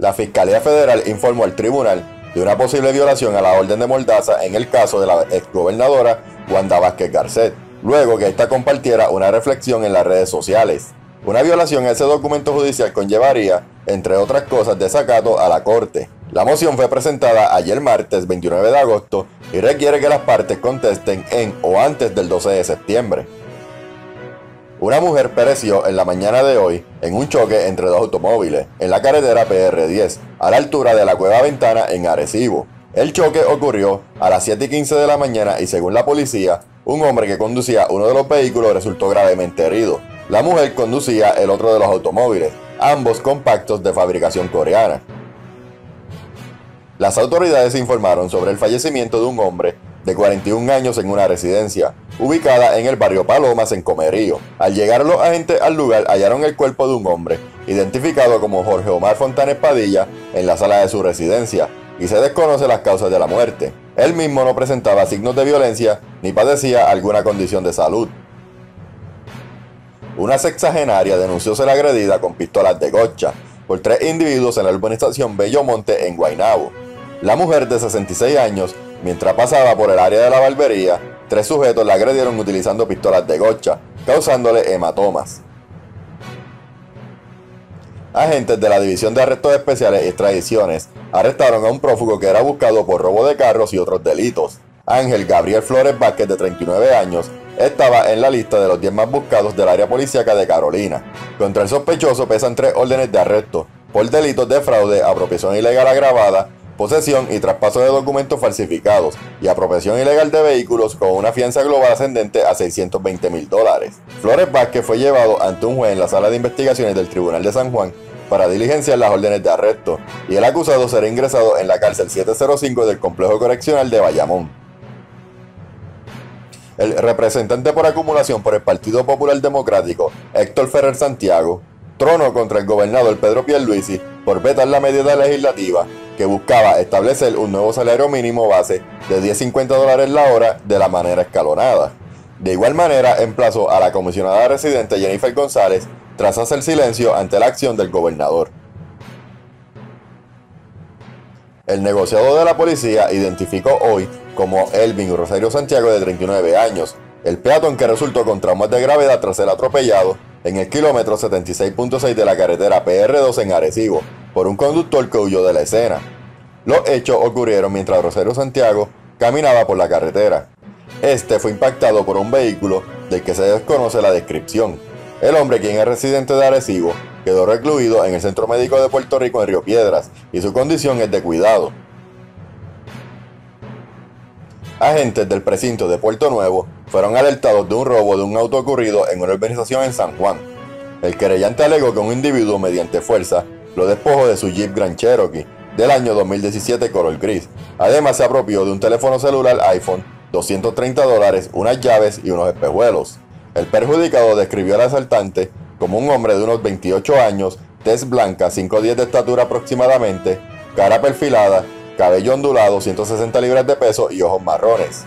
La Fiscalía Federal informó al tribunal de una posible violación a la orden de Mordaza en el caso de la exgobernadora Wanda Vázquez Garcet, luego que ésta compartiera una reflexión en las redes sociales. Una violación a ese documento judicial conllevaría, entre otras cosas, desacato a la Corte. La moción fue presentada ayer martes 29 de agosto y requiere que las partes contesten en o antes del 12 de septiembre. Una mujer pereció en la mañana de hoy en un choque entre dos automóviles en la carretera PR10, a la altura de la Cueva Ventana en Arecibo. El choque ocurrió a las 7:15 de la mañana y, según la policía, un hombre que conducía uno de los vehículos resultó gravemente herido. La mujer conducía el otro de los automóviles, ambos compactos de fabricación coreana. Las autoridades informaron sobre el fallecimiento de un hombre de 41 años en una residencia ubicada en el barrio Palomas, en Comerío. Al llegar los agentes al lugar, hallaron el cuerpo de un hombre identificado como Jorge Omar Fontanes Padilla en la sala de su residencia y se desconocen las causas de la muerte. Él mismo no presentaba signos de violencia ni padecía alguna condición de salud. Una sexagenaria denunció ser agredida con pistolas de gocha por tres individuos en la urbanización Bellomonte, en Guaynabo. La mujer, de 66 años, mientras pasaba por el área de la barbería, tres sujetos la agredieron utilizando pistolas de gocha, causándole hematomas. Agentes de la División de Arrestos Especiales y Extradiciones arrestaron a un prófugo que era buscado por robo de carros y otros delitos. Ángel Gabriel Flores Vázquez, de 39 años, estaba en la lista de los 10 más buscados del área policíaca de Carolina. Contra el sospechoso pesan 3 órdenes de arresto por delitos de fraude, apropiación ilegal agravada, posesión y traspaso de documentos falsificados y apropiación ilegal de vehículos, con una fianza global ascendente a $620.000. Flores Vázquez fue llevado ante un juez en la sala de investigaciones del Tribunal de San Juan para diligenciar las órdenes de arresto, y el acusado será ingresado en la cárcel 705 del Complejo Correccional de Bayamón. El representante por acumulación por el Partido Popular Democrático, Héctor Ferrer Santiago, tronó contra el gobernador Pedro Pierluisi por vetar la medida legislativa que buscaba establecer un nuevo salario mínimo base de $10.50 la hora de la manera escalonada. De igual manera, emplazó a la comisionada residente Jennifer González tras hacer silencio ante la acción del gobernador. El negociador de la policía identificó hoy como Elvin Rosario Santiago, de 39 años, el peatón que resultó con traumas de gravedad tras ser atropellado en el kilómetro 76.6 de la carretera PR2 en Arecibo por un conductor que huyó de la escena. Los hechos ocurrieron mientras Rosario Santiago caminaba por la carretera. Este fue impactado por un vehículo del que se desconoce la descripción. El hombre, quien es residente de Arecibo, quedó recluido en el Centro Médico de Puerto Rico en Río Piedras y su condición es de cuidado. Agentes del precinto de Puerto Nuevo fueron alertados de un robo de un auto ocurrido en una urbanización en San Juan. El querellante alegó que un individuo, mediante fuerza, lo despojó de su Jeep Grand Cherokee del año 2017 color gris. Además, se apropió de un teléfono celular iPhone, $230, unas llaves y unos espejuelos. El perjudicado describió al asaltante como un hombre de unos 28 años, tez blanca, 5'10" de estatura aproximadamente, cara perfilada, cabello ondulado, 160 libras de peso y ojos marrones.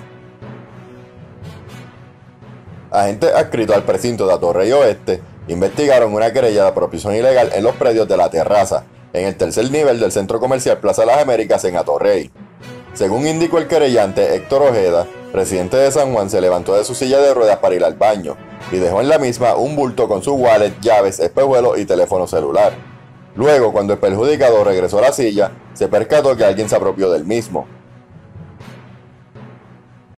Agentes adscritos al precinto de Atorrey Oeste investigaron una querella de apropiación ilegal en los predios de La Terraza, en el tercer nivel del centro comercial Plaza Las Américas en Atorrey. Según indicó el querellante, Héctor Ojeda, residente de San Juan, se levantó de su silla de ruedas para ir al baño y dejó en la misma un bulto con su wallet, llaves, espejuelos y teléfono celular. Luego, cuando el perjudicado regresó a la silla, se percató que alguien se apropió del mismo.